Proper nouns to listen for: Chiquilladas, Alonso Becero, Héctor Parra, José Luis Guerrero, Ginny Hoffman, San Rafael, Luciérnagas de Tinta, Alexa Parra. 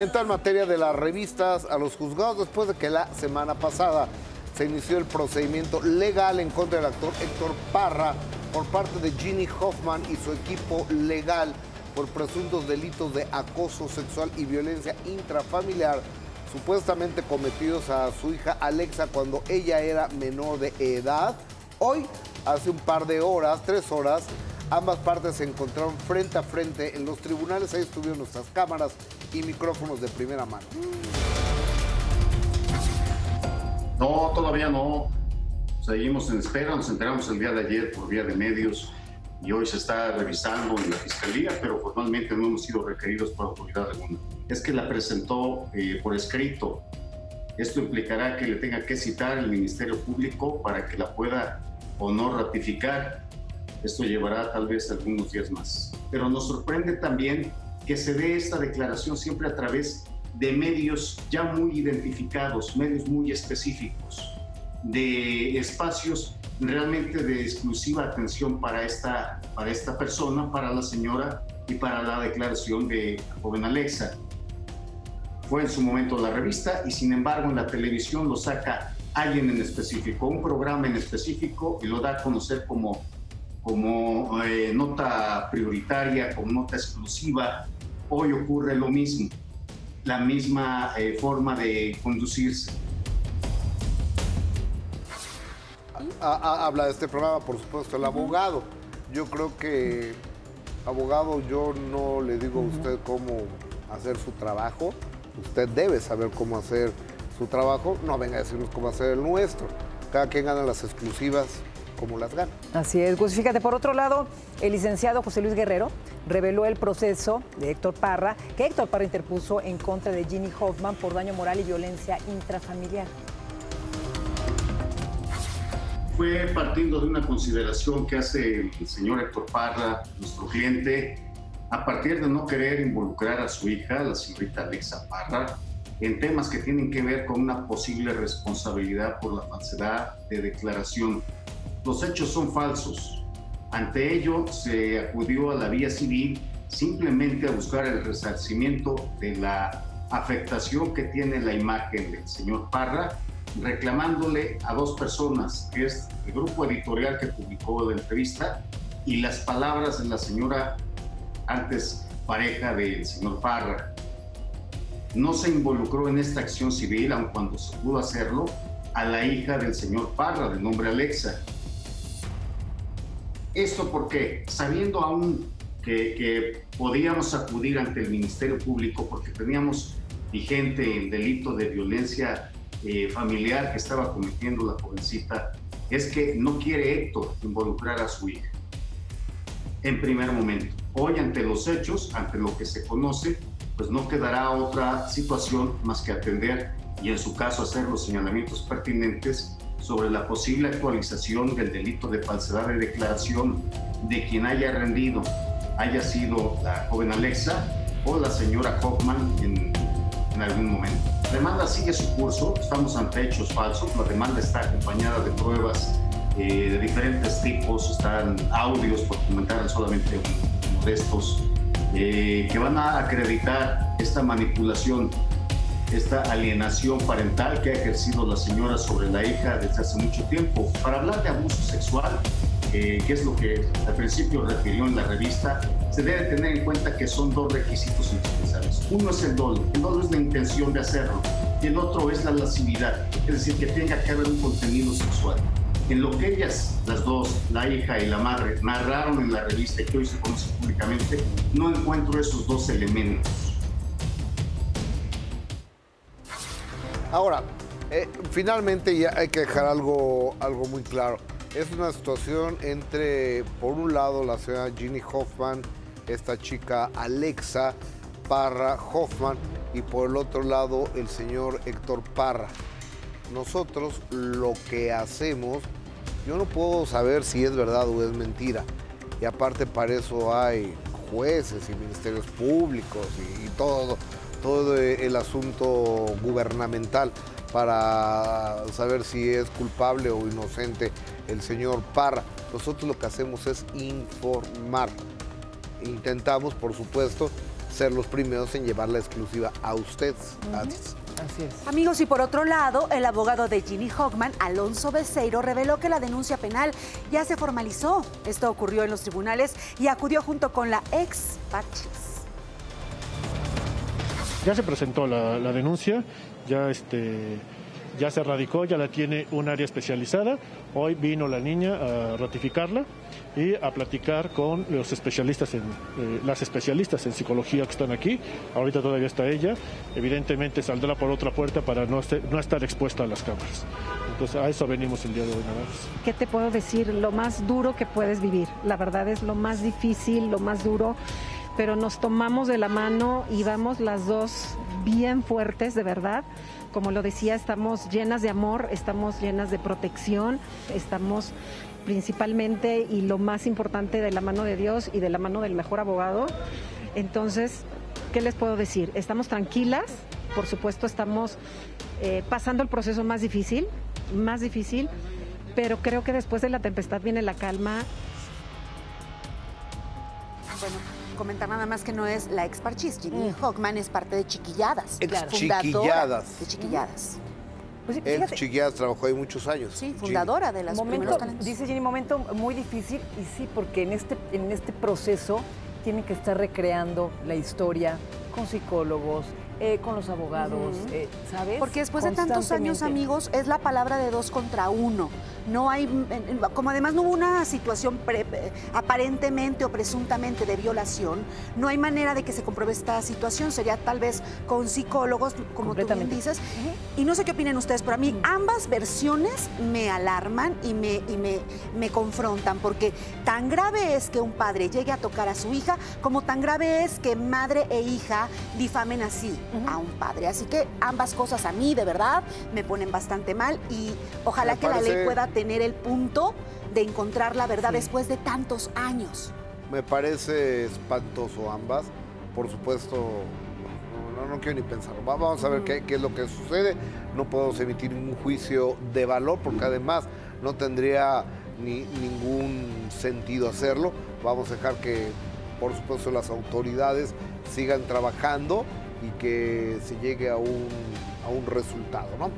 En materia de las revistas a los juzgados, después de que la semana pasada se inició el procedimiento legal en contra del actor Héctor Parra por parte de Ginny Hoffman y su equipo legal por presuntos delitos de acoso sexual y violencia intrafamiliar supuestamente cometidos a su hija Alexa cuando ella era menor de edad, hoy, hace un par de horas, 3 horas, ambas partes se encontraron frente a frente en los tribunales. Ahí estuvieron nuestras cámaras y micrófonos de primera mano. No, todavía no. Seguimos en espera. Nos enteramos el día de ayer por vía de medios y hoy se está revisando en la fiscalía, pero formalmente no hemos sido requeridos por autoridad alguna. Es que la presentó por escrito. Esto implicará que le tenga que citar el Ministerio Público para que la pueda o no ratificar. Esto llevará tal vez algunos días más. Pero nos sorprende también que se dé esta declaración siempre a través de medios ya muy identificados, medios muy específicos, de espacios realmente de exclusiva atención para esta persona, para la señora y para la declaración de la joven Alexa. Fue en su momento la revista y sin embargo en la televisión lo saca alguien en específico, un programa en específico, y lo da a conocer como nota prioritaria, como nota exclusiva. Hoy ocurre lo mismo, la misma forma de conducirse. Habla de este programa, por supuesto, el abogado. Yo creo que, abogado, yo no le digo a usted cómo hacer su trabajo. Usted debe saber cómo hacer su trabajo. No venga a decirnos cómo hacer el nuestro. Cada quien gana las exclusivas como las ganas. Así es, pues fíjate, por otro lado, el licenciado José Luis Guerrero reveló el proceso de Héctor Parra, que Héctor Parra interpuso en contra de Ginny Hoffman por daño moral y violencia intrafamiliar. Fue partiendo de una consideración que hace el señor Héctor Parra, nuestro cliente, a partir de no querer involucrar a su hija, la señorita Alexa Parra, en temas que tienen que ver con una posible responsabilidad por la falsedad de declaración. Los hechos son falsos. Ante ello, se acudió a la vía civil simplemente a buscar el resarcimiento de la afectación que tiene la imagen del señor Parra, reclamándole a 2 personas, que es el grupo editorial que publicó la entrevista y las palabras de la señora, antes pareja del señor Parra. No se involucró en esta acción civil, aun cuando se pudo hacerlo, a la hija del señor Parra, de nombre Alexa. ¿Esto por qué? Sabiendo aún que podíamos acudir ante el Ministerio Público porque teníamos vigente el delito de violencia familiar que estaba cometiendo la jovencita, es que no quiere Héctor involucrar a su hija en primer momento. Hoy, ante los hechos, ante lo que se conoce, pues no quedará otra situación más que atender y en su caso hacer los señalamientos pertinentes sobre la posible actualización del delito de falsedad de declaración de quien haya rendido, haya sido la joven Alexa o la señora Hoffman en algún momento. La demanda sigue su curso, estamos ante hechos falsos, la demanda está acompañada de pruebas de diferentes tipos, están audios, por comentar solamente uno de estos, que van a acreditar esta manipulación, esta alienación parental que ha ejercido la señora sobre la hija desde hace mucho tiempo. Para hablar de abuso sexual, que es lo que al principio refirió en la revista, se debe tener en cuenta que son 2 requisitos indispensables. Uno es el dolo. El dolo es la intención de hacerlo. Y el otro es la lascividad, es decir, que tenga que haber un contenido sexual. En lo que ellas, las dos, la hija y la madre, narraron en la revista y que hoy se conoce públicamente, no encuentro esos 2 elementos. Ahora, finalmente ya hay que dejar algo muy claro. Es una situación entre, por un lado, la señora Ginny Hoffman, esta chica Alexa Parra Hoffman, y por el otro lado, el señor Héctor Parra. Nosotros lo que hacemos, yo no puedo saber si es verdad o es mentira. Y aparte para eso hay jueces y ministerios públicos y todo el asunto gubernamental para saber si es culpable o inocente el señor Parra. Nosotros lo que hacemos es informar. Intentamos, por supuesto, ser los primeros en llevar la exclusiva a usted. Así es. Amigos, y por otro lado, el abogado de Ginny Hoffman, Alonso Becero, reveló que la denuncia penal ya se formalizó. Esto ocurrió en los tribunales y acudió junto con la ex Parchís. Ya se presentó la denuncia, ya se radicó, ya la tiene un área especializada. Hoy vino la niña a ratificarla y a platicar con los especialistas las especialistas en psicología que están aquí. Ahorita todavía está ella. Evidentemente saldrá por otra puerta para no estar expuesta a las cámaras. Entonces a eso venimos el día de hoy, nada más. ¿Qué te puedo decir? Lo más duro que puedes vivir. La verdad es lo más difícil, lo más duro. Pero nos tomamos de la mano y vamos las dos bien fuertes, de verdad. Como lo decía, estamos llenas de amor, estamos llenas de protección, estamos principalmente, y lo más importante, de la mano de Dios y de la mano del mejor abogado. Entonces, ¿qué les puedo decir? Estamos tranquilas, por supuesto estamos pasando el proceso más difícil, pero creo que después de la tempestad viene la calma. Bueno, comentar nada más que no es la ex Parchís. Ginny Hoffman es parte de Chiquilladas. Ex-Chiquilladas. De Chiquilladas. Pues, ex-Chiquilladas, trabajó ahí muchos años. Sí, fundadora Ginny. De las primeros talentos. Dice Ginny, momento muy difícil, y sí, porque en este proceso tienen que estar recreando la historia con psicólogos, con los abogados, ¿sabes? Porque después de tantos años, amigos, es la palabra de 2 contra 1. No hay, como además no hubo una situación aparentemente o presuntamente de violación, no hay manera de que se compruebe esta situación. Sería tal vez con psicólogos, como tú bien dices. Y no sé qué opinan ustedes, pero a mí ambas versiones me alarman y me confrontan, porque tan grave es que un padre llegue a tocar a su hija, como tan grave es que madre e hija difamen así a un padre. Así que ambas cosas a mí, de verdad, me ponen bastante mal, y ojalá que la ley pueda tener el punto de encontrar la verdad después de tantos años. Me parece espantoso ambas. Por supuesto, no quiero ni pensarlo. Vamos a ver qué es lo que sucede. No podemos emitir ningún juicio de valor, porque además no tendría ningún sentido hacerlo. Vamos a dejar que, por supuesto, las autoridades sigan trabajando y que se llegue a un resultado, ¿no?